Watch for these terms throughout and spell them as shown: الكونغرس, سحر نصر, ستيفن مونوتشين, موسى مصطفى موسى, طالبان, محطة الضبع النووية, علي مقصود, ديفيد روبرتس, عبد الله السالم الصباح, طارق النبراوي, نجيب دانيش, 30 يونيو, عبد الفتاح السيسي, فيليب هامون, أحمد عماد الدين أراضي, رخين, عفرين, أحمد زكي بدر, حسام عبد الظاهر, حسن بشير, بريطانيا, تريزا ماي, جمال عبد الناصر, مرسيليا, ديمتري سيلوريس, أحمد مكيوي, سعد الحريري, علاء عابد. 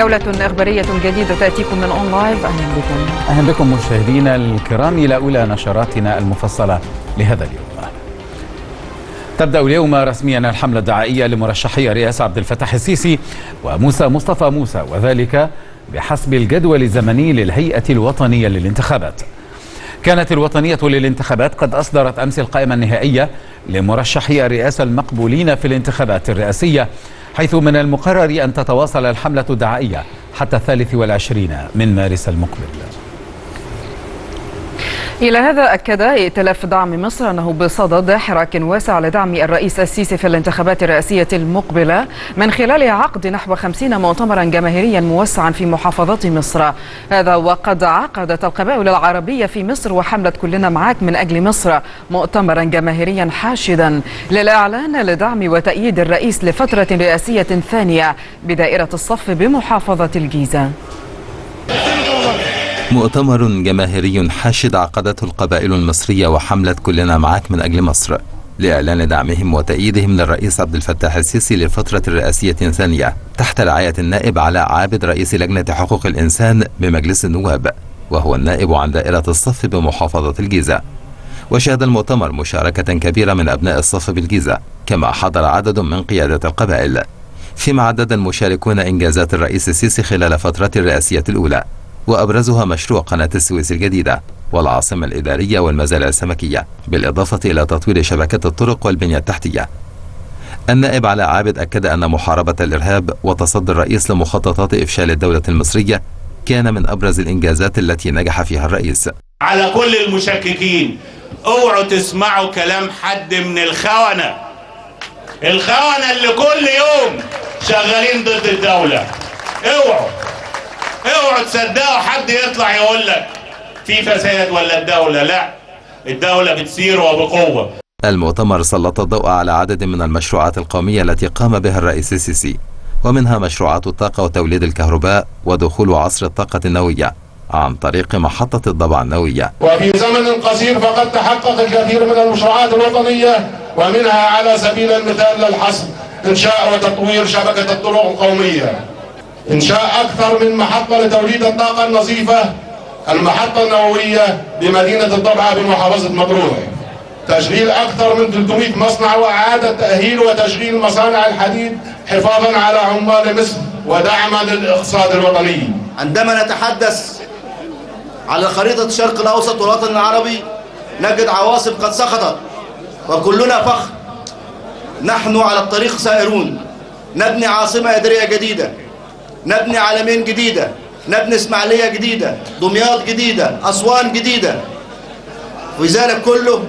جولة إخبارية جديدة تأتيكم من أون لايف. أهلا بكم مشاهدينا الكرام إلى أولى نشراتنا المفصلة لهذا اليوم. تبدأ اليوم رسميا الحملة الدعائية لمرشحي رئاسة عبد الفتاح السيسي وموسى مصطفى موسى، وذلك بحسب الجدول الزمني للهيئة الوطنية للانتخابات. كانت الوطنية للانتخابات قد أصدرت أمس القائمة النهائية لمرشحي الرئاسة المقبولين في الانتخابات الرئاسية، حيث من المقرر أن تتواصل الحملة الدعائية حتى 23 من مارس المقبل. إلى هذا أكد ائتلاف دعم مصر أنه بصدد حراك واسع لدعم الرئيس السيسي في الانتخابات الرئاسية المقبلة من خلال عقد نحو 50 مؤتمرا جماهيريا موسعا في محافظات مصر. هذا وقد عقدت القبائل العربية في مصر وحملة كلنا معاك من أجل مصر مؤتمرا جماهيريا حاشدا للإعلان لدعم وتأييد الرئيس لفترة رئاسية ثانية بدائرة الصف بمحافظة الجيزة. مؤتمر جماهيري حاشد عقدته القبائل المصرية وحملة كلنا معاك من أجل مصر لإعلان دعمهم وتأييدهم للرئيس عبد الفتاح السيسي لفترة رئاسية ثانية تحت رعاية النائب علاء عابد رئيس لجنة حقوق الإنسان بمجلس النواب، وهو النائب عن دائرة الصف بمحافظة الجيزة. وشهد المؤتمر مشاركة كبيرة من أبناء الصف بالجيزة، كما حضر عدد من قيادة القبائل، فيما عدد المشاركون إنجازات الرئيس السيسي خلال فترة الرئاسية الأولى، وأبرزها مشروع قناة السويس الجديدة والعاصمة الإدارية والمزارع السمكية، بالإضافة إلى تطوير شبكة الطرق والبنية التحتية. النائب علاء عابد أكد أن محاربة الإرهاب وتصدي الرئيس لمخططات إفشال الدولة المصرية كان من أبرز الإنجازات التي نجح فيها الرئيس. على كل المشككين، اوعوا تسمعوا كلام حد من الخونة اللي كل يوم شغالين ضد الدولة. اوعوا تصدقوا حد يطلع يقول لك في فساد ولا الدولة، لا، الدولة بتسير وبقوة. المؤتمر سلط الضوء على عدد من المشروعات القومية التي قام بها الرئيس السيسي، ومنها مشروعات الطاقة وتوليد الكهرباء ودخول عصر الطاقة النووية عن طريق محطة الضبع النووية. وفي زمن قصير فقد تحقق الكثير من المشروعات الوطنية، ومنها على سبيل المثال للحصر إنشاء وتطوير شبكة الطرق القومية، إنشاء أكثر من محطة لتوليد الطاقة النظيفة، المحطة النووية بمدينة الضبعة بمحافظة مطروح، تشغيل أكثر من 300 مصنع وإعادة تأهيل وتشغيل مصانع الحديد حفاظا على عمال مصر ودعما للاقتصاد الوطني. عندما نتحدث على خريطة الشرق الأوسط والوطن العربي نجد عواصم قد سقطت وكلنا فخر، نحن على الطريق سائرون، نبني عاصمة إدارية جديدة، نبني عالمين جديدة، نبني إسماعيلية جديدة، دمياط جديدة، أسوان جديدة. وذلك كله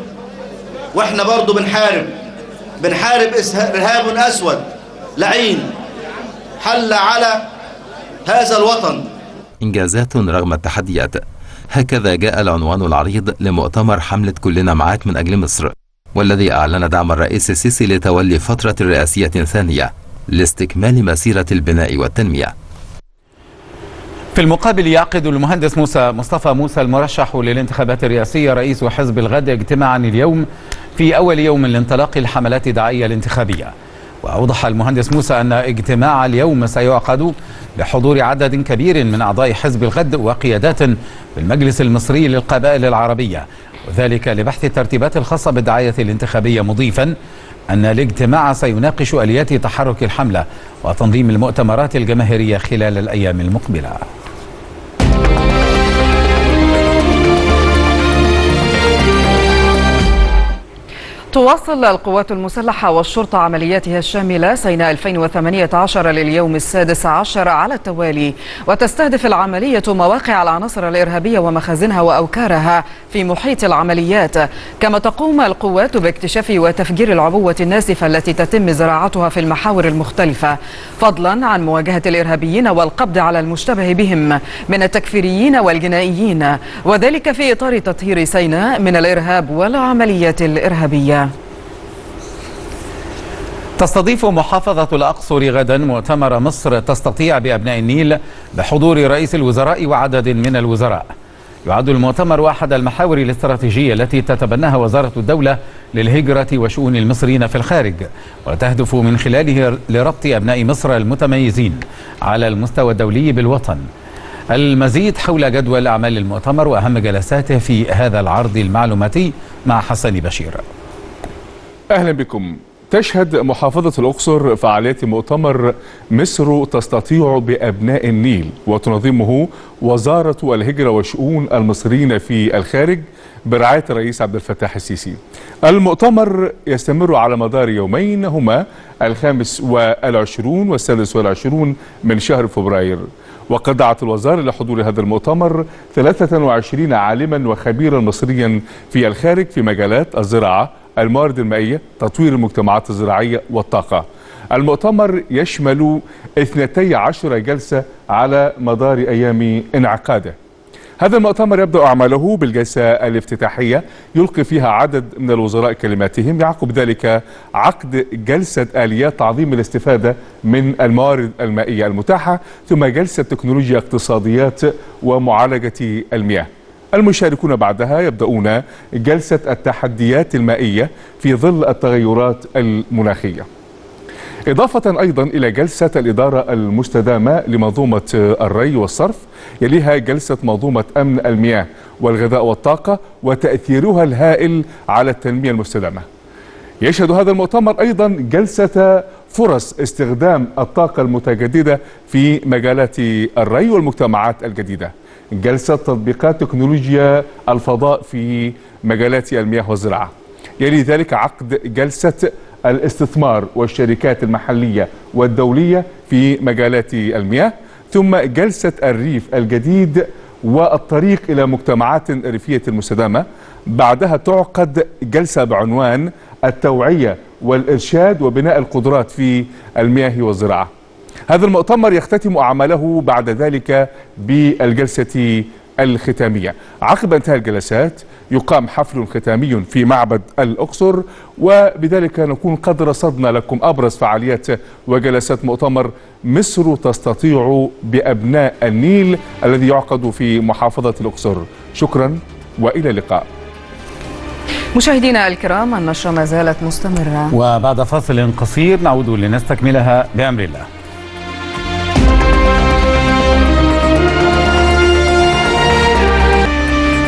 وإحنا برضو بنحارب إرهاب أسود لعين حل على هذا الوطن. إنجازات رغم التحديات، هكذا جاء العنوان العريض لمؤتمر حملة كلنا معاك من أجل مصر، والذي أعلن دعم الرئيس السيسي لتولي فترة رئاسية ثانية لاستكمال مسيرة البناء والتنمية. في المقابل يعقد المهندس موسى مصطفى موسى المرشح للانتخابات الرئاسية رئيس حزب الغد اجتماعا اليوم في أول يوم لانطلاق الحملات الدعائية الانتخابية. وأوضح المهندس موسى أن اجتماع اليوم سيعقد بحضور عدد كبير من أعضاء حزب الغد وقيادات بالمجلس المصري للقبائل العربية، وذلك لبحث الترتيبات الخاصة بالدعاية الانتخابية، مضيفا أن الاجتماع سيناقش آليات تحرك الحملة وتنظيم المؤتمرات الجماهيرية خلال الأيام المقبلة. تواصل القوات المسلحة والشرطة عملياتها الشاملة سنة 2018 لليوم ال16 على التوالي، وتستهدف العملية مواقع العناصر الإرهابية ومخازنها وأوكارها في محيط العمليات، كما تقوم القوات باكتشاف وتفجير العبوة الناسفة التي تتم زراعتها في المحاور المختلفة، فضلا عن مواجهة الإرهابيين والقبض على المشتبه بهم من التكفيريين والجنائيين، وذلك في إطار تطهير سيناء من الإرهاب والعمليات الإرهابية. تستضيف محافظة الأقصر غدا مؤتمر مصر تستطيع بأبناء النيل بحضور رئيس الوزراء وعدد من الوزراء. يعد المؤتمر أحد المحاور الاستراتيجية التي تتبناها وزارة الدولة للهجرة وشؤون المصريين في الخارج، وتهدف من خلاله لربط أبناء مصر المتميزين على المستوى الدولي بالوطن. المزيد حول جدول أعمال المؤتمر وأهم جلساته في هذا العرض المعلوماتي مع حسن بشير. أهلا بكم. تشهد محافظة الأقصر فعاليات مؤتمر مصر تستطيع بأبناء النيل، وتنظمه وزارة الهجرة وشؤون المصريين في الخارج برعاية الرئيس عبد الفتاح السيسي. المؤتمر يستمر على مدار يومين هما الخامس والعشرون والسادس والعشرون من شهر فبراير، وقد دعت الوزارة لحضور هذا المؤتمر 23 عالما وخبيرا مصريا في الخارج في مجالات الزراعة، الموارد المائية، تطوير المجتمعات الزراعية والطاقة. المؤتمر يشمل 12 جلسة على مدار أيام انعقاده. هذا المؤتمر يبدأ أعماله بالجلسة الافتتاحية يلقي فيها عدد من الوزراء كلماتهم، يعقب ذلك عقد جلسة آليات تعظيم الاستفادة من الموارد المائية المتاحة، ثم جلسة تكنولوجيا اقتصاديات ومعالجة المياه. المشاركون بعدها يبدأون جلسة التحديات المائية في ظل التغيرات المناخية، إضافة أيضا إلى جلسة الإدارة المستدامة لمنظومة الري والصرف، يليها جلسة منظومة أمن المياه والغذاء والطاقة وتأثيرها الهائل على التنمية المستدامة. يشهد هذا المؤتمر أيضا جلسة فرص استخدام الطاقة المتجددة في مجالات الري والمجتمعات الجديدة، جلسة تطبيقات تكنولوجيا الفضاء في مجالات المياه والزراعة، يلي ذلك عقد جلسة الاستثمار والشركات المحلية والدولية في مجالات المياه، ثم جلسة الريف الجديد والطريق إلى مجتمعات ريفية مستدامة. بعدها تعقد جلسة بعنوان التوعية والإرشاد وبناء القدرات في المياه والزراعة. هذا المؤتمر يختتم أعماله بعد ذلك بالجلسة الختامية. عقب انتهاء الجلسات يقام حفل ختامي في معبد الأقصر، وبذلك نكون قد رصدنا لكم أبرز فعاليات وجلسات مؤتمر مصر تستطيع بأبناء النيل الذي يعقد في محافظة الأقصر. شكرا وإلى اللقاء. مشاهدينا الكرام، النشرة ما زالت مستمرة، وبعد فاصل قصير نعود لنستكملها بأمر الله.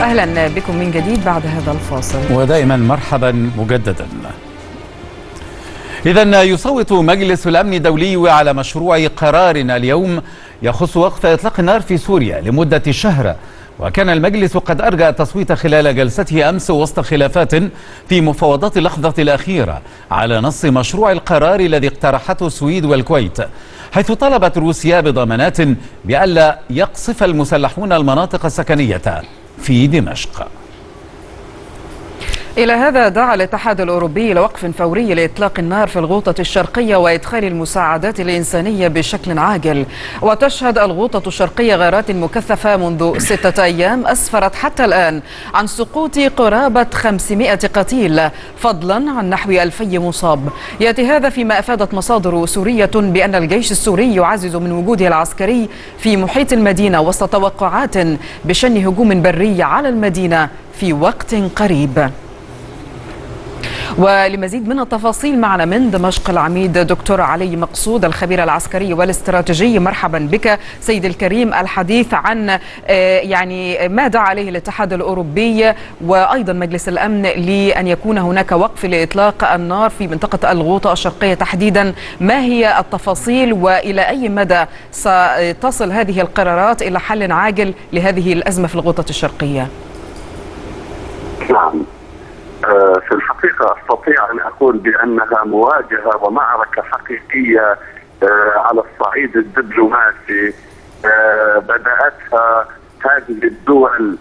أهلا بكم من جديد بعد هذا الفاصل، ودائما مرحبا مجددا. إذن يصوت مجلس الأمن الدولي على مشروع قرار اليوم يخص وقف إطلاق النار في سوريا لمدة شهر، وكان المجلس قد أرجى التصويت خلال جلسته أمس وسط خلافات في مفاوضات اللحظة الأخيرة على نص مشروع القرار الذي اقترحته السويد والكويت، حيث طلبت روسيا بضمانات بألا يقصف المسلحون المناطق السكنية في دمشق. إلى هذا دعا الاتحاد الأوروبي لوقف فوري لإطلاق النار في الغوطة الشرقية وإدخال المساعدات الإنسانية بشكل عاجل. وتشهد الغوطة الشرقية غارات مكثفة منذ 6 أيام أسفرت حتى الآن عن سقوط قرابة 500 قتيل، فضلا عن نحو 2000 مصاب. يأتي هذا فيما أفادت مصادر سورية بأن الجيش السوري يعزز من وجوده العسكري في محيط المدينة وسط توقعات بشن هجوم بري على المدينة في وقت قريب. ولمزيد من التفاصيل معنا من دمشق العميد دكتور علي مقصود الخبير العسكري والاستراتيجي. مرحبا بك سيد الكريم. الحديث عن يعني ما دعا عليه الاتحاد الأوروبي وأيضا مجلس الأمن لأن يكون هناك وقف لإطلاق النار في منطقة الغوطة الشرقية تحديدا، ما هي التفاصيل وإلى أي مدى ستصل هذه القرارات إلى حل عاجل لهذه الأزمة في الغوطة الشرقية؟ نعم، في الحقيقة أستطيع أن أقول بأنها مواجهة ومعركة حقيقية على الصعيد الدبلوماسي بدأتها هذه الدول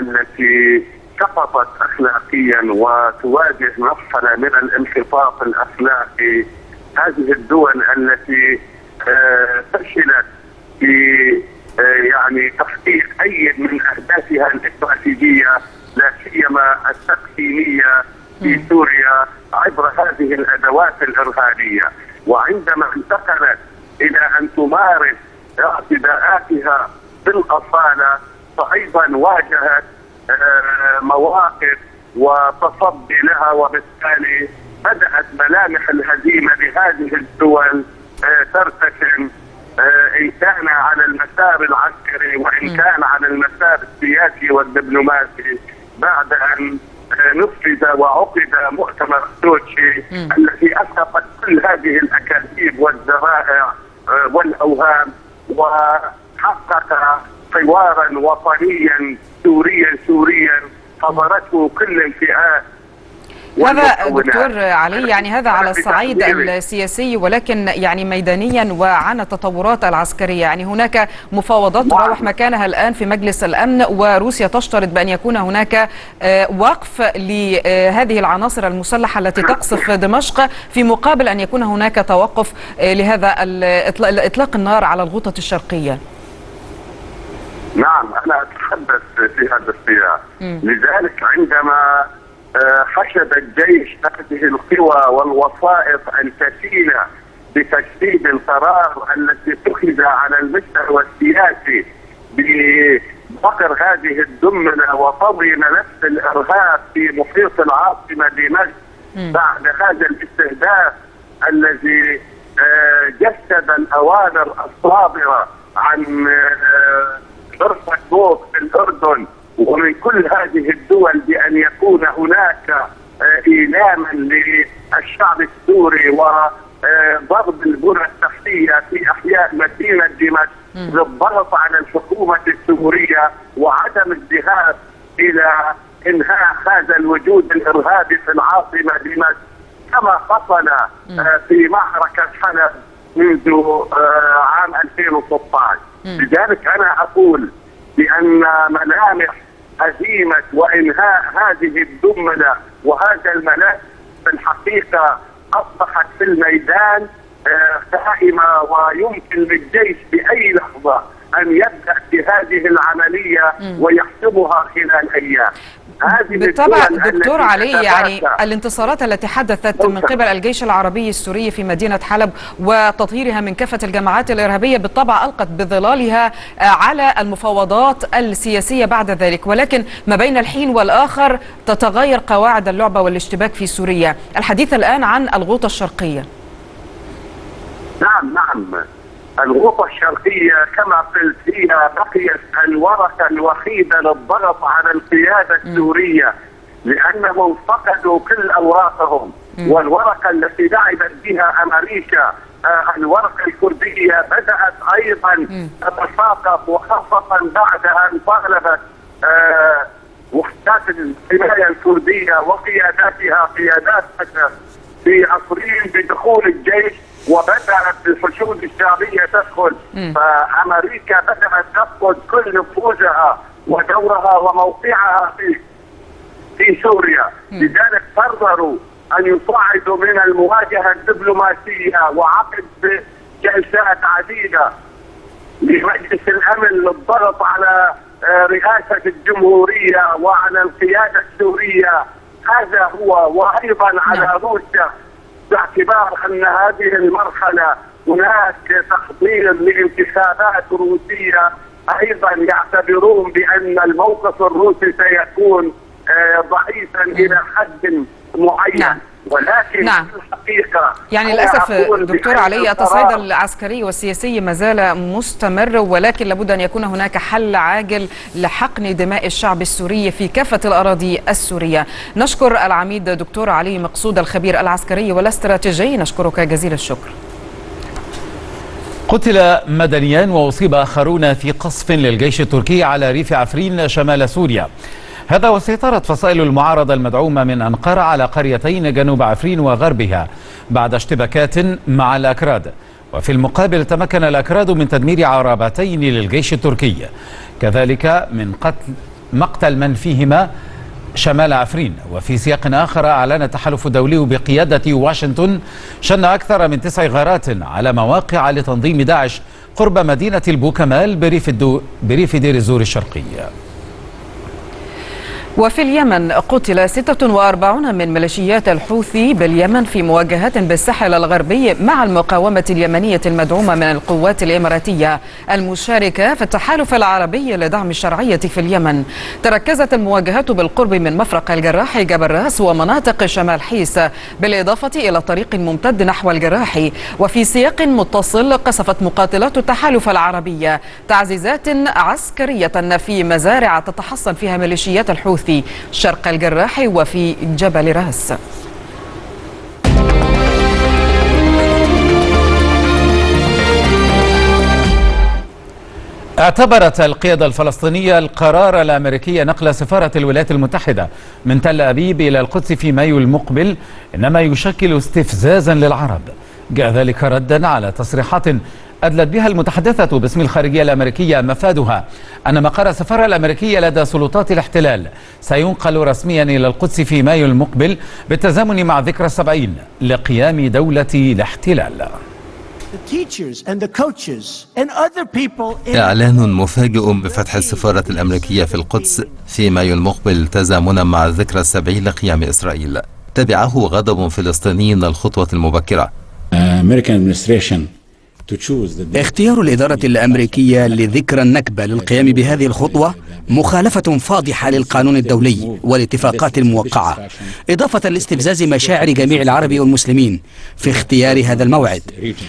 التي سقطت أخلاقيا وتواجه مرحلة من الانحطاط الأخلاقي، هذه الدول التي فشلت في يعني تحقيق أي من أهدافها الاستراتيجية لا سيما التقسيمية في سوريا عبر هذه الأدوات الإرهابية. وعندما انتقلت إلى أن تمارس اعتداءاتها بالأصالة مصر ايضا واجهت مواقف وتصدي لها، وبالتالي بدات ملامح الهزيمه لهذه الدول ترتسم، ان كان على المسار العسكري وان كان على المسار السياسي والدبلوماسي، بعد ان نفذ وعقد مؤتمر سوتشي التي اسقطت كل هذه الاكاذيب والذرائع والاوهام، وحقق حوارا وطنيا سوريا حضرته كل الفئات. هذا دكتور علي يعني هذا على الصعيد السياسي، ولكن يعني ميدانيا وعن التطورات العسكرية، يعني هناك مفاوضات تراوح مكانها الآن في مجلس الأمن، وروسيا تشترط بأن يكون هناك وقف لهذه العناصر المسلحة التي تقصف دمشق، في مقابل أن يكون هناك توقف لهذا الإطلاق النار على الغوطة الشرقية. نعم، أنا أتحدث في هذا السياق. لذلك عندما حشد الجيش هذه القوى والوسائط الكفيلة بتجديد القرار التي اتخذ على المستوى السياسي ببقر هذه الدمنة وطوي ملف الإرهاب في محيط العاصمة دمشق، بعد هذا الاستهداف الذي جسد الأوامر الصادرة عن شرطة بوغ في الأردن ومن كل هذه الدول بأن يكون هناك إيلاما للشعب السوري وضرب البنى التحتية في أحياء مدينة دمشق للضغط على الحكومة السورية وعدم الذهاب إلى إنهاء هذا الوجود الإرهابي في العاصمة دمشق، كما حصل في معركة حلب منذ عام 2016. لذلك أنا أقول بأن ملامح هزيمة وإنهاء هذه الدمنة وهذا الملف في الحقيقة أصبحت في الميدان قائمة، ويمكن للجيش بأي لحظة أن يبدأ بهذه العملية ويحسبها خلال أيام. بالطبع دكتور علي، يعني الانتصارات التي حدثت من قبل الجيش العربي السوري في مدينة حلب وتطهيرها من كافة الجماعات الإرهابية بالطبع ألقت بظلالها على المفاوضات السياسية بعد ذلك، ولكن ما بين الحين والآخر تتغير قواعد اللعبة والاشتباك في سوريا. الحديث الآن عن الغوطة الشرقية. نعم، الغوطة الشرقية كما قلت هي بقيت الورقة الوحيدة للضغط على القيادة السورية، لأنهم فقدوا كل أوراقهم، والورقة التي لعبت بها أمريكا الورقة الكردية بدأت أيضا تتساقط، وخاصة بعد أن طالبت وحدات الحماية الكردية وقياداتها قيادات حسن في أفريل بدخول الجيش، وبدأت الحشود الشعبية تدخل، فأمريكا بدأت تفقد كل نفوذها ودورها وموقعها في سوريا. لذلك قرروا أن يصعدوا من المواجهة الدبلوماسية وعقد جلسات عديدة لمجلس الأمن للضغط على رئاسة الجمهورية وعلى القيادة السورية، هذا هو، وأيضا على روسيا، باعتبار ان هذه المرحله هناك تحضير لانتخابات روسيه ايضا يعتبرون بان الموقف الروسي سيكون ضعيفا الى حد معين. ولكن في الحقيقة يعني للأسف دكتور علي التصعيد العسكري والسياسي ما زال مستمر، ولكن لابد أن يكون هناك حل عاجل لحقن دماء الشعب السوري في كافة الأراضي السورية. نشكر العميد دكتور علي مقصود الخبير العسكري والاستراتيجي، نشكرك جزيل الشكر. قتل مدنيان وأصيب آخرون في قصف للجيش التركي على ريف عفرين شمال سوريا. هذا وسيطرت فصائل المعارضة المدعومة من أنقرة على قريتين جنوب عفرين وغربها بعد اشتباكات مع الأكراد، وفي المقابل تمكن الأكراد من تدمير عربتين للجيش التركي، كذلك من مقتل من فيهما شمال عفرين. وفي سياق آخر أعلن التحالف الدولي بقيادة واشنطن شن أكثر من 9 غارات على مواقع لتنظيم داعش قرب مدينة البوكمال بريف دير الزور الشرقية. وفي اليمن قتل 46 من ميليشيات الحوثي باليمن في مواجهات بالساحل الغربي مع المقاومة اليمنية المدعومة من القوات الإماراتية المشاركة في التحالف العربي لدعم الشرعية في اليمن. تركزت المواجهات بالقرب من مفرق الجراح جبراس ومناطق شمال حيس، بالإضافة إلى طريق ممتد نحو الجراح. وفي سياق متصل قصفت مقاتلات التحالف العربي تعزيزات عسكرية في مزارع تتحصن فيها ميليشيات الحوثي شرق الجراح وفي جبل راس. اعتبرت القيادة الفلسطينية القرار الأمريكي نقل سفارة الولايات المتحدة من تل أبيب إلى القدس في مايو المقبل إنما يشكل استفزازا للعرب. جاء ذلك ردا على تصريحات أدلت بها المتحدثة باسم الخارجية الأمريكية مفادها أن مقر السفارة الأمريكية لدى سلطات الاحتلال سينقل رسميا إلى القدس في مايو المقبل بالتزامن مع ذكرى ال70 لقيام دولة الاحتلال. إعلان مفاجئ بفتح السفارة الأمريكية في القدس في مايو المقبل تزامنا مع ذكرى ال70 لقيام إسرائيل. تبعه غضب فلسطيني من الخطوة المبكرة. اختيار الإدارة الأمريكية لذكرى النكبة للقيام بهذه الخطوة مخالفة فاضحة للقانون الدولي والاتفاقات الموقعة، إضافة لاستفزاز مشاعر جميع العرب والمسلمين في اختيار هذا الموعد،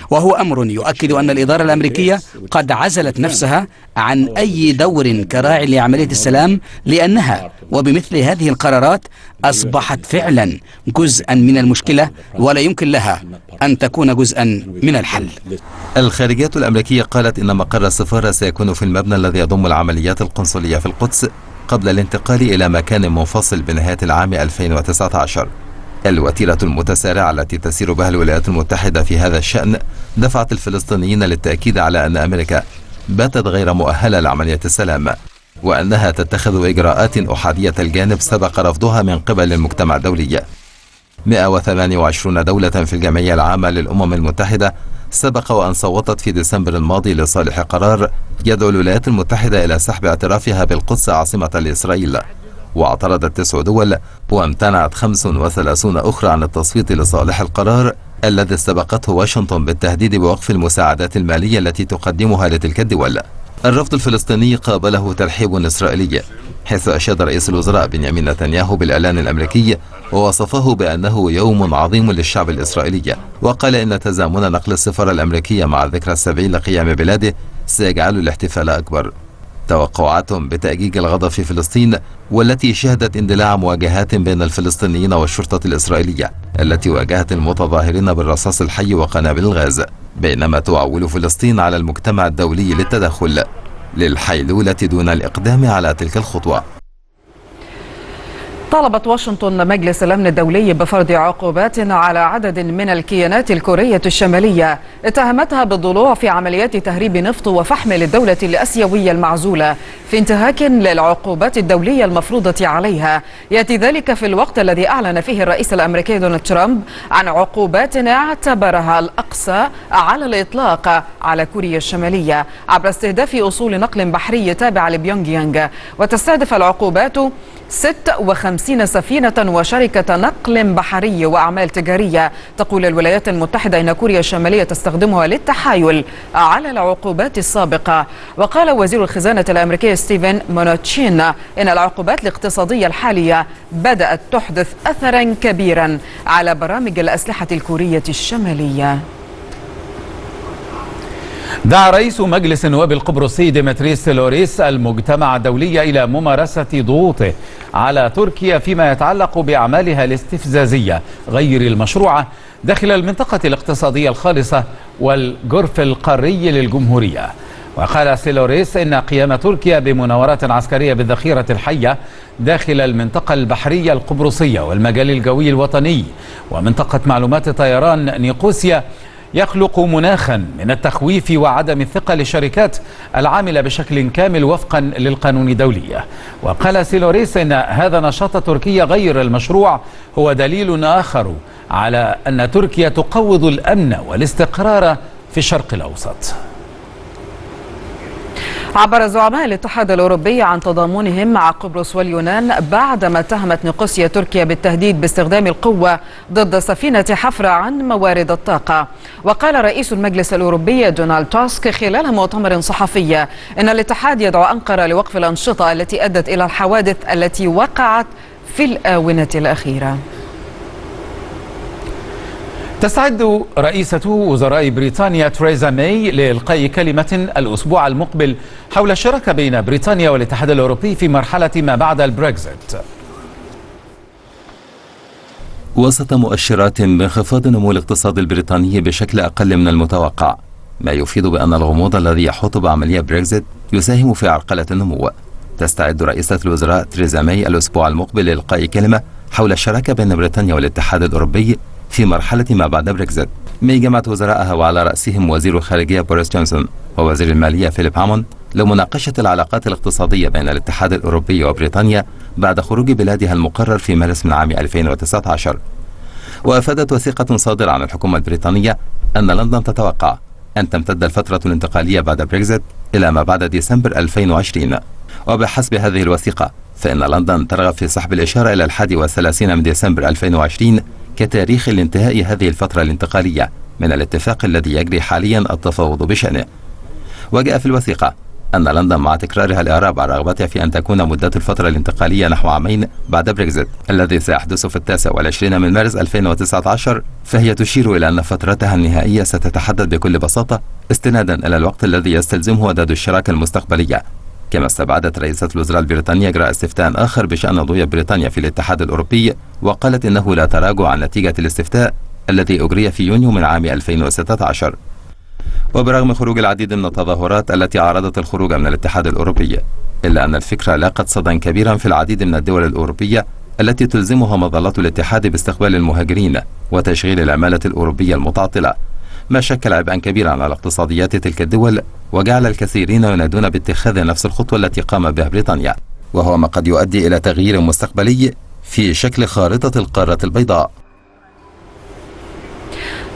وهو أمر يؤكد أن الإدارة الأمريكية قد عزلت نفسها عن أي دور كراعي لعملية السلام، لأنها وبمثل هذه القرارات أصبحت فعلا جزءا من المشكلة ولا يمكن لها أن تكون جزءا من الحل. الخارجية الأمريكية قالت إن مقر السفارة سيكون في المبنى الذي يضم العمليات القنصلية في القدس قبل الانتقال إلى مكان منفصل بنهاية العام 2019. الوتيرة المتسارعة التي تسير بها الولايات المتحدة في هذا الشأن دفعت الفلسطينيين للتأكيد على أن أمريكا باتت غير مؤهلة لعملية السلام، وأنها تتخذ إجراءات أحادية الجانب سبق رفضها من قبل المجتمع الدولي. 128 دولة في الجمعية العامة للأمم المتحدة سبق وأن صوتت في ديسمبر الماضي لصالح قرار يدعو الولايات المتحدة إلى سحب اعترافها بالقدس عاصمة لإسرائيل، واعترضت 9 دول وامتنعت 35 أخرى عن التصويت لصالح القرار الذي سبقته واشنطن بالتهديد بوقف المساعدات المالية التي تقدمها لتلك الدول. الرفض الفلسطيني قابله ترحيب إسرائيلي، حيث أشاد رئيس الوزراء بنيامين نتنياهو بالإعلان الأمريكي ووصفه بأنه يوم عظيم للشعب الإسرائيلي، وقال إن تزامن نقل السفارة الأمريكية مع ذكرى ال70 لقيام بلاده سيجعل الاحتفال أكبر. توقعات بتأجيج الغضب في فلسطين، والتي شهدت اندلاع مواجهات بين الفلسطينيين والشرطة الإسرائيلية التي واجهت المتظاهرين بالرصاص الحي وقنابل الغاز، بينما تعول فلسطين على المجتمع الدولي للتدخل للحيلولة دون الإقدام على تلك الخطوة. طالبت واشنطن مجلس الأمن الدولي بفرض عقوبات على عدد من الكيانات الكورية الشمالية اتهمتها بالضلوع في عمليات تهريب نفط وفحم للدولة الآسيوية المعزولة، في انتهاك للعقوبات الدولية المفروضة عليها. يأتي ذلك في الوقت الذي أعلن فيه الرئيس الأمريكي دونالد ترامب عن عقوبات اعتبرها الأقصى على الإطلاق على كوريا الشمالية عبر استهداف أصول نقل بحري تابعة لبيونغ يانغ، وتستهدف العقوبات 56 سفينة وشركة نقل بحري وأعمال تجارية. تقول الولايات المتحدة إن كوريا الشمالية تستخدمها للتحايل على العقوبات السابقة. وقال وزير الخزانة الأمريكي ستيفن مونوتشين إن العقوبات الاقتصادية الحالية بدأت تحدث أثرا كبيرا على برامج الأسلحة الكورية الشمالية. دعا رئيس مجلس النواب القبرصي ديمتري سيلوريس المجتمع الدولي إلى ممارسة ضغوطه على تركيا فيما يتعلق بأعمالها الاستفزازية غير المشروعة داخل المنطقة الاقتصادية الخالصة والجرف القاري للجمهورية. وقال سيلوريس إن قيام تركيا بمناورات عسكرية بالذخيرة الحية داخل المنطقة البحرية القبرصية والمجال الجوي الوطني ومنطقة معلومات طيران نيقوسيا يخلق مناخا من التخويف وعدم الثقة للشركات العاملة بشكل كامل وفقا للقانون الدولي. وقال سيلوريس إن هذا النشاط التركي غير المشروع هو دليل آخر على أن تركيا تقوض الأمن والاستقرار في الشرق الأوسط. عبر زعماء الاتحاد الأوروبي عن تضامنهم مع قبرص واليونان بعدما اتهمت نيقوسيا تركيا بالتهديد باستخدام القوة ضد سفينة حفرة عن موارد الطاقة. وقال رئيس المجلس الأوروبي دونالد توسك خلال مؤتمر صحفي إن الاتحاد يدعو أنقرة لوقف الأنشطة التي أدت إلى الحوادث التي وقعت في الآونة الأخيرة. تستعد رئيسة وزراء بريطانيا تريزا ماي لإلقاء كلمة الأسبوع المقبل حول الشراكة بين بريطانيا والاتحاد الأوروبي في مرحلة ما بعد البريكزيت. وسط مؤشرات بانخفاض نمو الاقتصاد البريطاني بشكل أقل من المتوقع، ما يفيد بأن الغموض الذي يحوط بعملية بريكزيت يساهم في عرقلة النمو. تستعد رئيسة الوزراء تريزا ماي الأسبوع المقبل لإلقاء كلمة حول الشراكة بين بريطانيا والاتحاد الأوروبي في مرحلة ما بعد بريكزيت. ماي جمعت وزراءها وعلى رأسهم وزير الخارجية بوريس جونسون ووزير المالية فيليب هامون لمناقشة العلاقات الاقتصادية بين الاتحاد الأوروبي وبريطانيا بعد خروج بلادها المقرر في مارس من عام 2019. وأفادت وثيقة صادرة عن الحكومة البريطانية أن لندن تتوقع أن تمتد الفترة الانتقالية بعد بريكزيت إلى ما بعد ديسمبر 2020. وبحسب هذه الوثيقة فإن لندن ترغب في سحب الإشارة إلى 31 من ديسمبر 2020 كتاريخ لانتهاء هذه الفترة الانتقالية من الاتفاق الذي يجري حاليا التفاوض بشأنه. وجاء في الوثيقة أن لندن مع تكرارها الإعراب عن رغبتها في أن تكون مدة الفترة الانتقالية نحو عامين بعد بريكزيت الذي سيحدث في 29 من مارس 2019، فهي تشير إلى أن فترتها النهائية ستتحدد بكل بساطة استنادا إلى الوقت الذي يستلزمه وداد الشراكة المستقبلية. كما استبعدت رئيسة الوزراء البريطانية إجراء استفتاء آخر بشأن وضعية بريطانيا في الاتحاد الأوروبي، وقالت إنه لا تراجع عن نتيجة الاستفتاء الذي أجري في يونيو من عام 2016. وبرغم خروج العديد من التظاهرات التي عارضت الخروج من الاتحاد الأوروبي، إلا أن الفكرة لاقت صدى كبيرا في العديد من الدول الأوروبية التي تلزمها مظلات الاتحاد باستقبال المهاجرين وتشغيل العمالة الأوروبية المتعطلة، ما شكل عبئا كبيرا على اقتصاديات تلك الدول وجعل الكثيرين ينادون باتخاذ نفس الخطوة التي قام بها بريطانيا، وهو ما قد يؤدي إلى تغيير مستقبلي في شكل خارطة القارة البيضاء.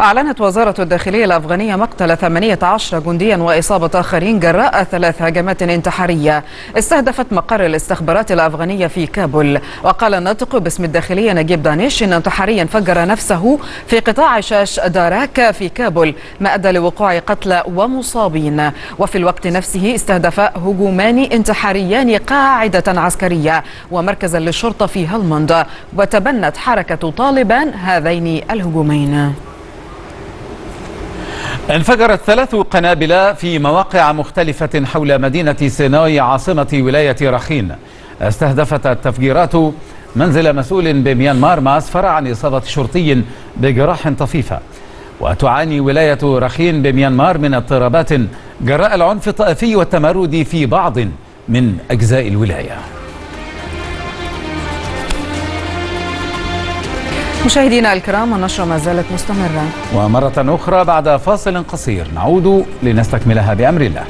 أعلنت وزارة الداخلية الأفغانية مقتل 18 جنديا وإصابة آخرين جراء 3 هجمات انتحارية استهدفت مقر الاستخبارات الأفغانية في كابول. وقال الناطق باسم الداخلية نجيب دانيش إن انتحاريا فجر نفسه في قطاع شاش داراكا في كابول، ما أدى لوقوع قتلى ومصابين. وفي الوقت نفسه استهدف هجومان انتحاريان قاعدة عسكرية ومركزا للشرطة في هلمند، وتبنت حركة طالبان هذين الهجومين. انفجرت 3 قنابل في مواقع مختلفة حول مدينة سيناي عاصمة ولاية رخين. استهدفت التفجيرات منزل مسؤول بميانمار ما أسفر عن إصابة شرطي بجراح طفيفة. وتعاني ولاية رخين بميانمار من اضطرابات جراء العنف الطائفي والتمرد في بعض من أجزاء الولاية. مشاهدينا الكرام، النشرة ما زالت مستمرة، ومرة أخرى بعد فاصل قصير نعود لنستكملها بأمر الله.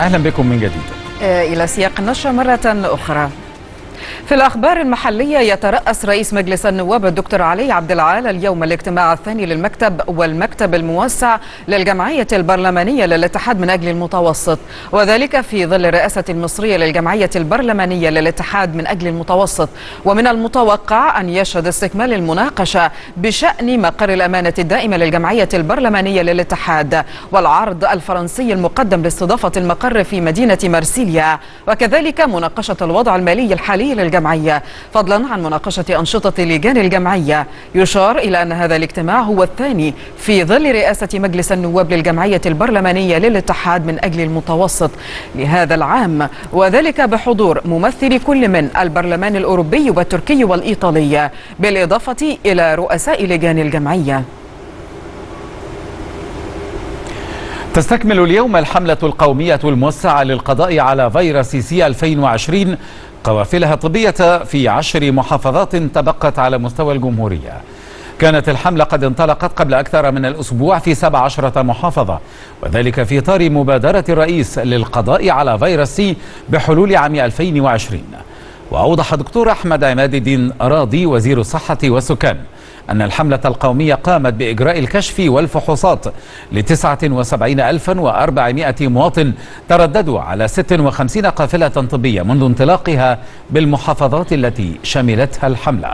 أهلا بكم من جديد إلى سياق النشرة مرة أخرى. في الأخبار المحلية، يترأس رئيس مجلس النواب الدكتور علي عبد العال اليوم الاجتماع الثاني للمكتب والمكتب الموسع للجمعية البرلمانية للاتحاد من أجل المتوسط، وذلك في ظل الرئاسة المصرية للجمعية البرلمانية للاتحاد من أجل المتوسط. ومن المتوقع أن يشهد استكمال المناقشة بشأن مقر الأمانة الدائمة للجمعية البرلمانية للاتحاد والعرض الفرنسي المقدم لاستضافة المقر في مدينة مرسيليا، وكذلك مناقشة الوضع المالي الحالي الجمعية، فضلا عن مناقشة أنشطة لجان الجمعية. يشار إلى أن هذا الاجتماع هو الثاني في ظل رئاسة مجلس النواب للجمعية البرلمانية للاتحاد من أجل المتوسط لهذا العام، وذلك بحضور ممثلي كل من البرلمان الأوروبي والتركي والإيطالي، بالإضافة إلى رؤساء لجان الجمعية. تستكمل اليوم الحملة القومية الموسعة للقضاء على فيروس سي 2020 قوافلها الطبية في 10 محافظات تبقت على مستوى الجمهورية. كانت الحملة قد انطلقت قبل أكثر من الأسبوع في 17 محافظة، وذلك في إطار مبادرة الرئيس للقضاء على فيروس سي بحلول عام 2020. وأوضح دكتور أحمد عماد الدين أراضي وزير الصحة والسكان أن الحملة القومية قامت بإجراء الكشف والفحوصات ل 79,400 مواطن ترددوا على 56 قافلة طبية منذ انطلاقها بالمحافظات التي شملتها الحملة.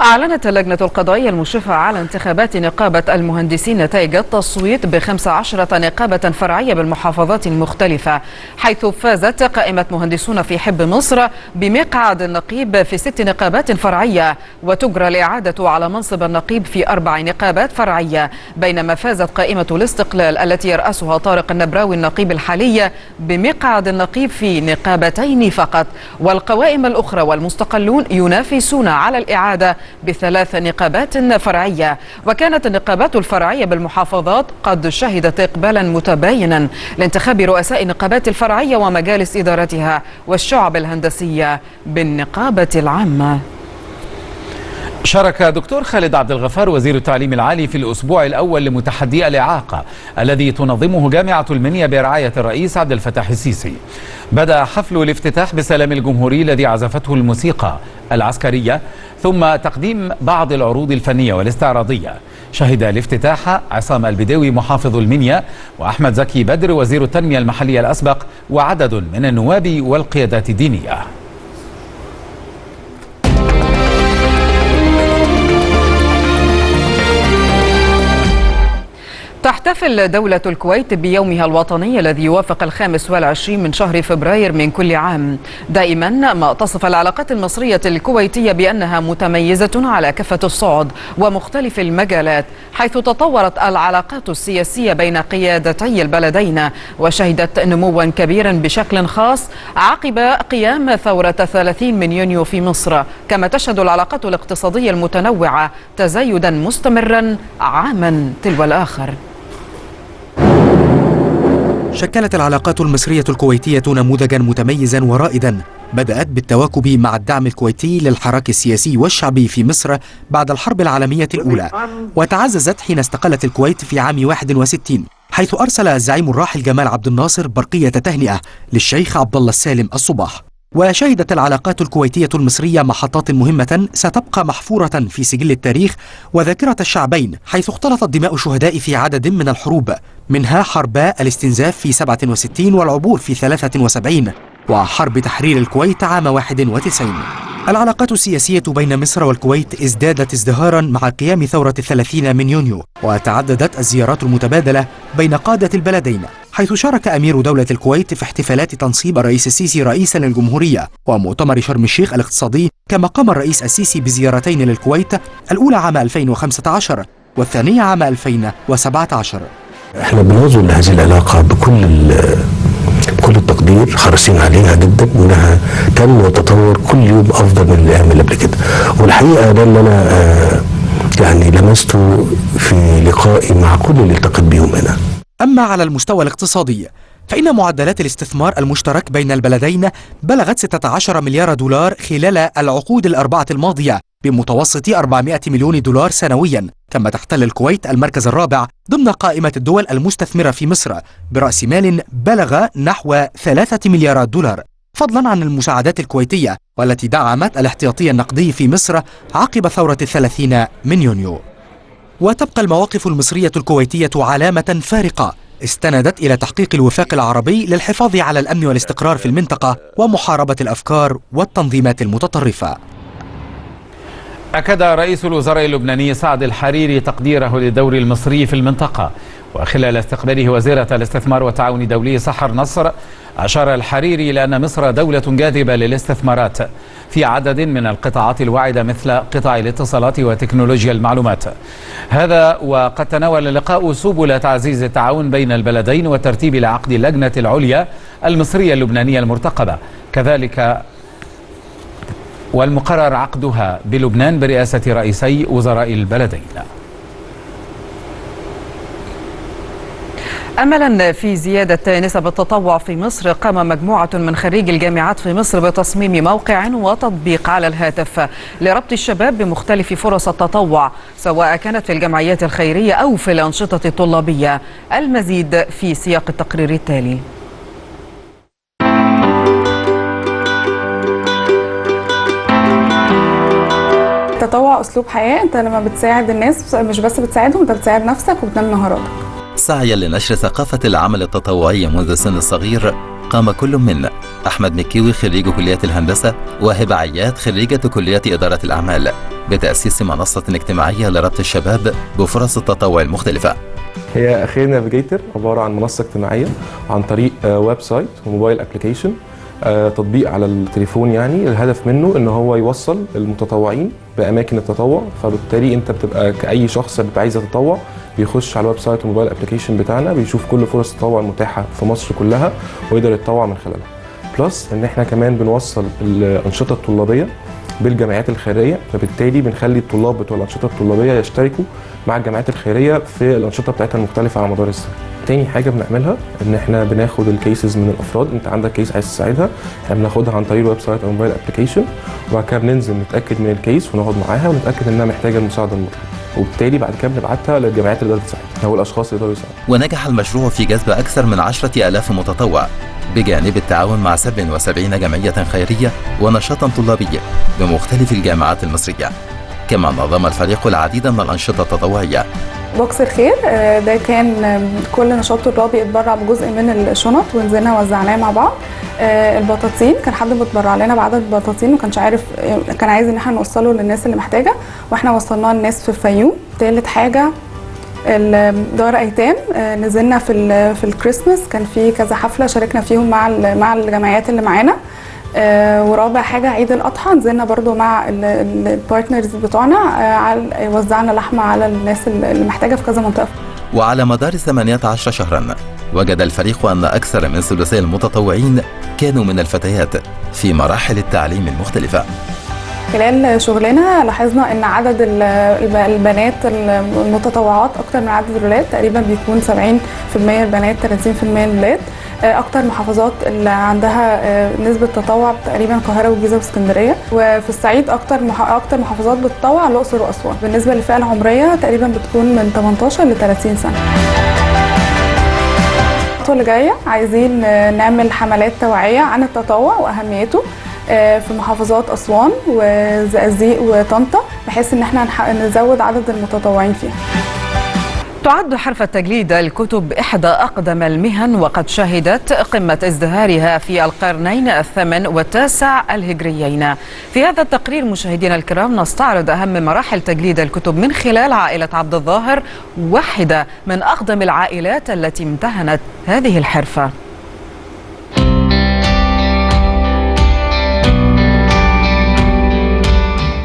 أعلنت اللجنة القضائية المشرفة على انتخابات نقابة المهندسين نتائج التصويت ب15 نقابة فرعية بالمحافظات المختلفة، حيث فازت قائمة مهندسون في حب مصر بمقعد النقيب في 6 نقابات فرعية، وتجرى الإعادة على منصب النقيب في 4 نقابات فرعية، بينما فازت قائمة الاستقلال التي يرأسها طارق النبراوي النقيب الحالي بمقعد النقيب في نقابتين فقط، والقوائم الأخرى والمستقلون ينافسون على الإعادة ب3 نقابات فرعية. وكانت النقابات الفرعية بالمحافظات قد شهدت إقبالا متباينا لانتخاب رؤساء النقابات الفرعية ومجالس إدارتها والشعب الهندسية بالنقابة العامة. شارك دكتور خالد عبد الغفار وزير التعليم العالي في الأسبوع الأول لمتحدي الإعاقة الذي تنظمه جامعة المنيا برعاية الرئيس عبد الفتاح السيسي. بدأ حفل الافتتاح بسلام الجمهوري الذي عزفته الموسيقى العسكرية ثم تقديم بعض العروض الفنية والاستعراضية. شهد الافتتاح عصام البديوي محافظ المنيا وأحمد زكي بدر وزير التنمية المحلية الأسبق وعدد من النواب والقيادات الدينية. تحتفل دولة الكويت بيومها الوطني الذي يوافق 25 من شهر فبراير من كل عام. دائما ما تصف العلاقات المصرية الكويتية بأنها متميزة على كافة الصعد ومختلف المجالات، حيث تطورت العلاقات السياسية بين قيادتي البلدين وشهدت نموا كبيرا بشكل خاص عقب قيام ثورة 30 من يونيو في مصر، كما تشهد العلاقات الاقتصادية المتنوعة تزايدا مستمرا عاما تلو الآخر. شكلت العلاقات المصرية الكويتية نموذجا متميزا ورائدا، بدأت بالتواكب مع الدعم الكويتي للحراك السياسي والشعبي في مصر بعد الحرب العالمية الأولى، وتعززت حين استقلت الكويت في عام 61، حيث أرسل الزعيم الراحل جمال عبد الناصر برقية تهنئة للشيخ عبد الله السالم الصباح. وشهدت العلاقات الكويتية المصرية محطات مهمة ستبقى محفورة في سجل التاريخ وذاكرة الشعبين، حيث اختلطت دماء الشهداء في عدد من الحروب، منها حربا الاستنزاف في 67 والعبور في 73 وحرب تحرير الكويت عام 91. العلاقات السياسية بين مصر والكويت ازدادت ازدهارا مع قيام ثورة 30 من يونيو، وتعددت الزيارات المتبادلة بين قادة البلدين، حيث شارك أمير دولة الكويت في احتفالات تنصيب الرئيس السيسي رئيسا للجمهورية ومؤتمر شرم الشيخ الاقتصادي، كما قام الرئيس السيسي بزيارتين للكويت، الأولى عام 2015 والثانية عام 2017. احنا بنظن هذه العلاقة بكل التقدير، حريصين عليها جدا وانها تم وتطور كل يوم افضل من الايام اللي قبل كده، والحقيقه ده اللي انا يعني لمسته في لقائي مع كل اللي التقيت بيهم هنا. اما على المستوى الاقتصادي فان معدلات الاستثمار المشترك بين البلدين بلغت 16 مليار دولار خلال العقود الاربعه الماضيه بمتوسط 400 مليون دولار سنويا، كما تحتل الكويت المركز الرابع ضمن قائمة الدول المستثمرة في مصر برأس مال بلغ نحو 3 مليارات دولار، فضلا عن المساعدات الكويتية والتي دعمت الاحتياطي النقدي في مصر عقب ثورة 30 من يونيو. وتبقى المواقف المصرية الكويتية علامة فارقة استندت إلى تحقيق الوفاق العربي للحفاظ على الأمن والاستقرار في المنطقة ومحاربة الأفكار والتنظيمات المتطرفة. أكد رئيس الوزراء اللبناني سعد الحريري تقديره للدور المصري في المنطقة، وخلال استقباله وزيرة الاستثمار والتعاون الدولي سحر نصر، أشار الحريري إلى أن مصر دولة جاذبة للاستثمارات في عدد من القطاعات الواعدة مثل قطاع الاتصالات وتكنولوجيا المعلومات. هذا وقد تناول اللقاء سبل تعزيز التعاون بين البلدين وترتيب لعقد اللجنة العليا المصرية اللبنانية المرتقبة، كذلك والمقرر عقدها بلبنان برئاسة رئيسي وزراء البلدين. أملا في زيادة نسب التطوع في مصر، قام مجموعة من خريج الجامعات في مصر بتصميم موقع وتطبيق على الهاتف لربط الشباب بمختلف فرص التطوع سواء كانت في الجمعيات الخيرية أو في الأنشطة الطلابية. المزيد في سياق التقرير التالي. تطوع أسلوب حياة. أنت لما بتساعد الناس مش بس بتساعدهم، أنت بتساعد نفسك وبتنام نهاراتك. سعيا لنشر ثقافة العمل التطوعي منذ السن الصغير قام كل منا، أحمد مكيوي خريج كلية الهندسة وهبة عياد خريجة كلية إدارة الأعمال، بتأسيس منصة اجتماعية لربط الشباب بفرص التطوع المختلفة. هي خير نافيجيتر عبارة عن منصة اجتماعية عن طريق ويب سايت وموبايل ابلكيشن، تطبيق على التليفون. يعني الهدف منه ان هو يوصل المتطوعين باماكن التطوع، فبالتالي انت بتبقى كاي شخص بيبقى عايز يتطوع بيخش على الويب سايت والموبايل ابلكيشن بتاعنا، بيشوف كل فرص التطوع المتاحه في مصر كلها ويقدر يتطوع من خلالها. بلس ان احنا كمان بنوصل الانشطه الطلابيه بالجمعيات الخيريه، فبالتالي بنخلي الطلاب بتوع الانشطه الطلابيه يشتركوا مع الجمعيات الخيريه في الانشطه بتاعتها المختلفه على مدار السنه. تاني حاجه بنعملها ان احنا بناخد الكيسز من الافراد، انت عندك كيس عايز تساعدها، احنا بناخدها عن طريق الويب سايت او الموبايل ابلكيشن، وبعد كده بننزل نتاكد من الكيس ونقعد معاها ونتاكد انها محتاجه المساعده المطلوبه، وبالتالي بعد كده بنبعتها للجمعيات اللي تقدر تساعدها او الاشخاص اللي يقدروا يساعدوا. ونجح المشروع في جذب اكثر من 10,000 متطوع بجانب التعاون مع 77 جمعيه خيريه ونشاط طلابي بمختلف الجامعات المصريه. كما نظم الفريق العديد من الانشطه التطوعيه. بوكس الخير ده كان كل نشاط طلابي اتبرع بجزء من الشنط ونزلنا وزعناه مع بعض. البطاطين كان حد متبرع لنا بعدد بطاطين وكانش عارف، كان عايز ان احنا نوصله للناس اللي محتاجه واحنا وصلناه للناس في الفيوم. ثالث حاجه دار ايتام، نزلنا في الكريسماس كان في كذا حفله شاركنا فيهم مع الجمعيات اللي معانا. ورابع حاجه عيد الاضحى نزلنا برضو مع البارتنرز بتوعنا، وزعنا لحمه على الناس اللي محتاجه في كذا منطقه. وعلى مدار 18 شهرا وجد الفريق ان اكثر من ثلثي المتطوعين كانوا من الفتيات في مراحل التعليم المختلفه. خلال شغلنا لاحظنا ان عدد البنات المتطوعات اكتر من عدد الولاد، تقريبا بيكون 70% البنات 30% الولاد. اكتر محافظات اللي عندها نسبه تطوع تقريبا القاهره والجيزه واسكندريه، وفي الصعيد اكتر محافظات بتطوع الاقصر واسوان. بالنسبه للفئه العمريه تقريبا بتكون من 18 ل 30 سنه. الخطوه اللي جايه عايزين نعمل حملات توعيه عن التطوع واهميته في محافظات أسوان والزقازيق وطنطا، بحيث إن احنا نزود عدد المتطوعين فيها. تعد حرف التجليد الكتب إحدى أقدم المهن، وقد شهدت قمة ازدهارها في القرنين الثامن والتاسع الهجريين. في هذا التقرير مشاهدينا الكرام نستعرض أهم مراحل تجليد الكتب من خلال عائلة عبد الظاهر، واحدة من أقدم العائلات التي امتهنت هذه الحرفة.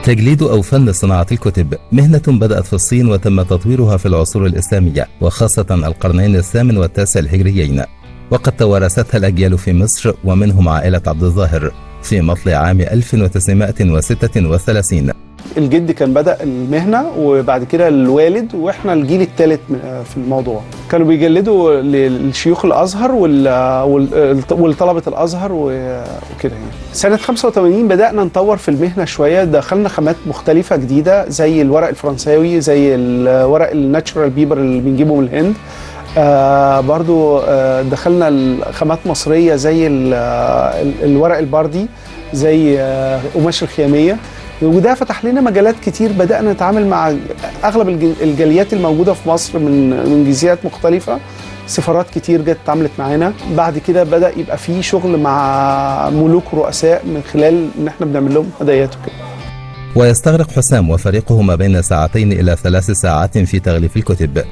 تجليد أو فن صناعة الكتب مهنة بدأت في الصين وتم تطويرها في العصور الإسلامية وخاصة القرنين الثامن والتاسع الهجريين، وقد توارثتها الأجيال في مصر ومنهم عائلة عبد الظاهر في مطلع عام 1936. الجد كان بدأ المهنة وبعد كده الوالد، وإحنا الجيل الثالث في الموضوع. كانوا بيجلدوا للشيوخ الأزهر والطلبة الأزهر وكده. يعني سنة 85 بدأنا نطور في المهنة شوية، دخلنا خامات مختلفة جديدة زي الورق الفرنساوي، زي الورق الناتشورال بيبر اللي بنجيبه من الهند. برضو دخلنا خامات مصرية زي الورق البردي، زي قماش الخيامية، وده فتح لنا مجالات كتير. بدأنا نتعامل مع أغلب الجاليات الموجودة في مصر من جنسيات مختلفة، سفارات كتير جت اتعاملت معانا. بعد كده بدأ يبقى فيه شغل مع ملوك رؤساء من خلال إن احنا بنعمل لهم هدايات وكده. ويستغرق حسام وفريقه ما بين 2 إلى 3 ساعات في تغليف الكتب،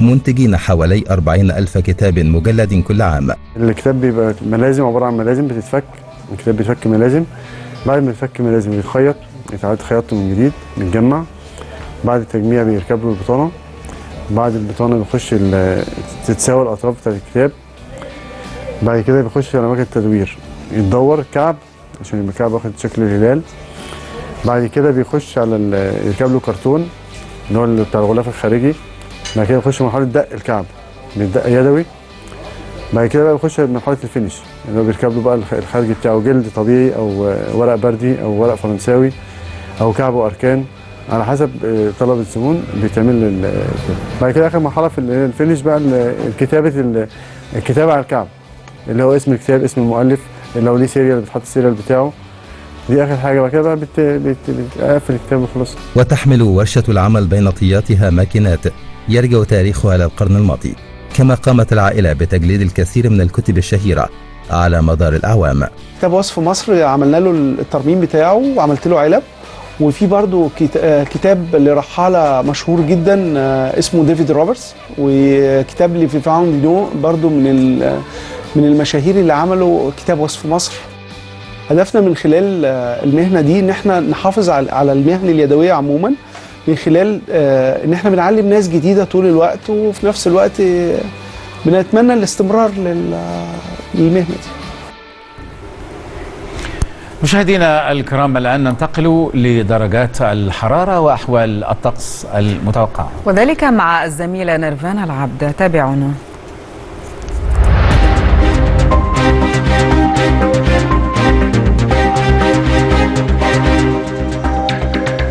منتجين حوالي 40,000 كتاب مجلد كل عام. الكتاب بيبقى ملازم، عبارة عن ملازم بتتفك، الكتاب بيتفك ملازم، بعد ما يتفك ملازم بيتخيط، يتعاد خياطته من جديد، بيتجمع، بعد التجميع بيركب له البطانه، بعد البطانه بيخش تتساوى الاطراف بتاعت الكتاب، بعد كده بيخش على مكنه التدوير يتدور كعب عشان يبقى الكعب واخد شكل الهلال، بعد كده بيخش على يركب له كرتون اللي هو بتاع الغلاف الخارجي، بعد كده بيخش مرحله دق الكعب بيدق يدوي، بعد كده بقى بيخش مرحله الفينش اللي هو بيركب له بقى الخارجي بتاعه جلد طبيعي او ورق بردي او ورق فرنساوي او كعب واركان على حسب طلب الزبون بيتعمل. بعد كده اخر مرحله في الفينش بقى الكتابه على الكعب اللي هو اسم الكتاب، اسم المؤلف، اللي هو ليه سيريال بتحط السيريال بتاعه، دي اخر حاجه، بعد كده بقى بتقفل الكتاب وخلاص. وتحمل ورشه العمل بين طياتها ماكينات يرجع تاريخها للقرن الماضي، كما قامت العائله بتجليد الكثير من الكتب الشهيره على مدار الاعوام. كتاب وصف مصر عملنا له الترميم بتاعه وعملت له علب، وفي برضه كتاب لرحاله مشهور جدا اسمه ديفيد روبرتس، وكتاب لفيليب هامون برضه من المشاهير اللي عملوا كتاب وصف مصر. هدفنا من خلال المهنه دي ان احنا نحافظ على المهن اليدويه عموما، من خلال ان احنا بنعلم ناس جديده طول الوقت، وفي نفس الوقت بنتمنى الاستمرار للمهنه دي. مشاهدينا الكرام، الآن ننتقل لدرجات الحرارة وأحوال الطقس المتوقعة، وذلك مع الزميلة نرفان العبدة. تابعونا.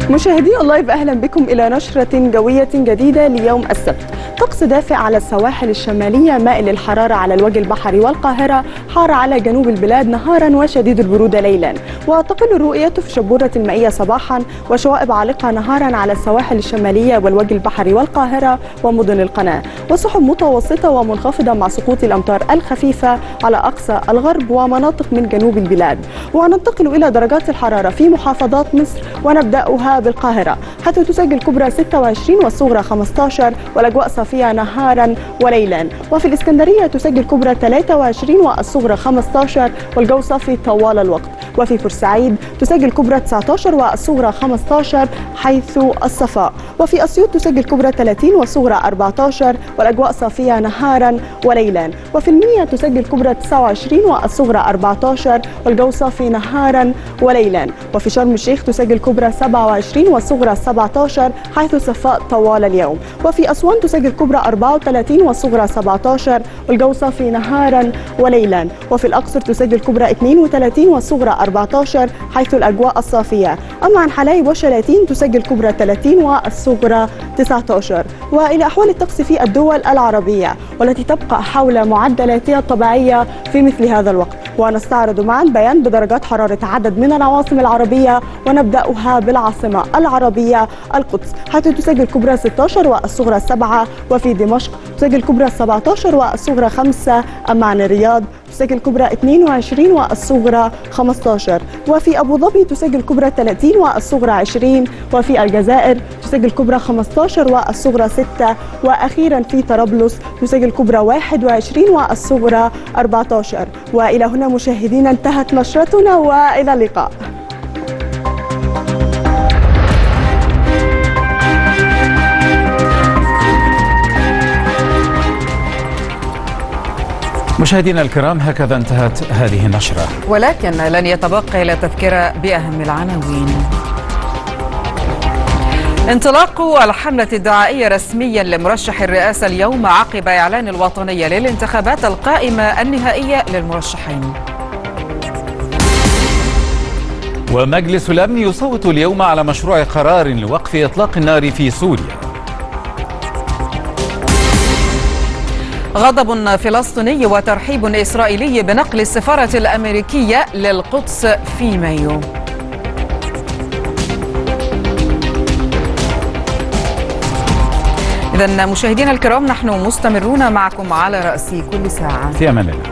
مشاهدي اللايف، أهلا بكم إلى نشرة جوية جديدة ليوم السبت. طقس دافئ على السواحل الشمالية، مائل الحرارة على الوجه البحري والقاهرة، حار على جنوب البلاد نهارا وشديد البرودة ليلا. وتقل الرؤية في شبورة المائية صباحا وشوائب عالقة نهارا على السواحل الشمالية والوجه البحري والقاهرة ومدن القناة، وسحب متوسطة ومنخفضة مع سقوط الأمطار الخفيفة على أقصى الغرب ومناطق من جنوب البلاد. وننتقل إلى درجات الحرارة في محافظات مصر، ونبدأها بالقاهرة حيث تسجل الكبرى 26 والصغرى 15 والأجواء صافية نهارا وليلا. وفي الإسكندرية تسجل الكبرى 23 والصغرى 15 والجو صافي طوال الوقت. وفي بورسعيد تسجل الكبرى 19 والصغرى 15 حيث الصفاء. وفي أسيوط تسجل الكبرى 30 والصغرى 14 والأجواء صافية نهارا وليلا. وفي المنيا تسجل الكبرى 29 والصغرى 14 والجو صافي نهارا وليلا. وفي شرم الشيخ تسجل الكبرى 27 والصغرى 17 حيث صفاء طوال اليوم. وفي أسوان تسجل الكبرى 34 والصغرى 17 والجو صافي نهارا وليلا. وفي الأقصر تسجل الكبرى 32 والصغرى 14 حيث الأجواء الصافية. أما عن حلايب وشلاتين تسجل الكبرى 30 والصغرى 19. وإلى أحوال الطقس في الدول العربية، والتي تبقى حول معدلاتها الطبيعية في مثل هذا الوقت. ونستعرض معا بيان بدرجات حرارة عدد من العواصم العربية، ونبدأها بالعاصمة العربية القدس حيث تسجل كبرى 16 والصغرى 7. وفي دمشق تسجل كبرى 17 والصغرى 5. أما عن الرياض تسجل كبرى 22 والصغرى 15. وفي أبو ظبي تسجل كبرى 30 والصغرى 20. وفي الجزائر تسجل كبرى 15 والصغرى 6. وأخيرا في طرابلس تسجل كبرى 21 والصغرى 14. وإلى هنا مشاهدينا انتهت نشرتنا، وإلى اللقاء. مشاهدينا الكرام، هكذا انتهت هذه النشرة، ولكن لن يتبقى إلا تذكرة بأهم العناوين. انطلاق الحملة الدعائية رسميا لمرشح الرئاسة اليوم عقب إعلان الوطنية للانتخابات القائمة النهائية للمرشحين. ومجلس الأمن يصوت اليوم على مشروع قرار لوقف إطلاق النار في سوريا. غضب فلسطيني وترحيب إسرائيلي بنقل السفارة الأمريكية للقدس في مايو. إذن مشاهدينا الكرام، نحن مستمرون معكم على رأس كل ساعة. في أمان الله.